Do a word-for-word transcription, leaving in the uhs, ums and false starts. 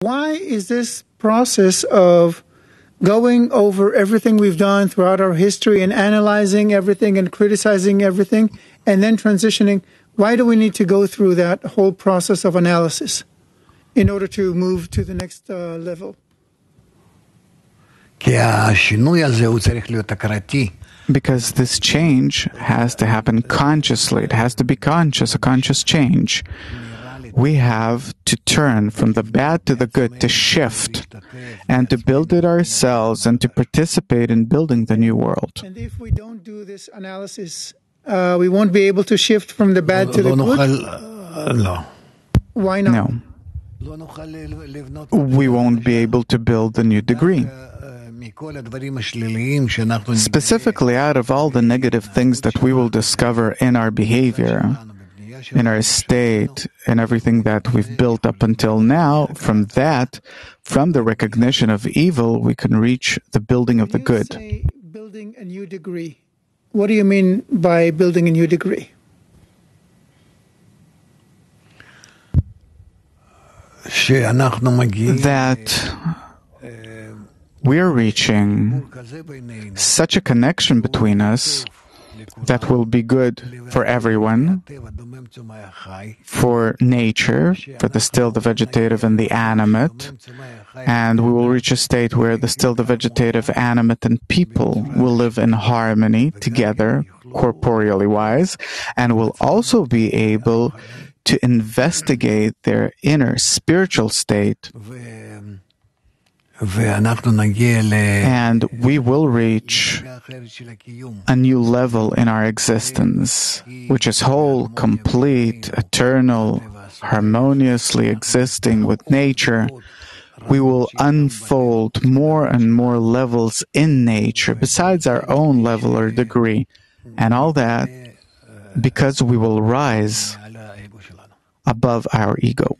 Why is this process of going over everything we've done throughout our history and analyzing everything and criticizing everything and then transitioning, why do we need to go through that whole process of analysis in order to move to the next uh, level? Because this change has to happen consciously. It has to be conscious, a conscious change. We have to turn from the bad to the good, to shift, and to build it ourselves and to participate in building the new world. And if we don't do this analysis, uh, we won't be able to shift from the bad to the good? No. Why not? No. We won't be able to build a new degree. Specifically, out of all the negative things that we will discover in our behavior, in our state, in everything that we've built up until now, from that, from the recognition of evil, we can reach the building of the good. When you say building a new degree, what do you mean by building a new degree? That we are reaching such a connection between us that will be good for everyone, for nature, for the still, the vegetative, and the animate. And we will reach a state where the still, the vegetative, animate, and people will live in harmony together, corporeally wise, and will also be able to investigate their inner spiritual state. And we will reach a new level in our existence, which is whole, complete, eternal, harmoniously existing with nature. We will unfold more and more levels in nature, besides our own level or degree, and all that because we will rise above our ego.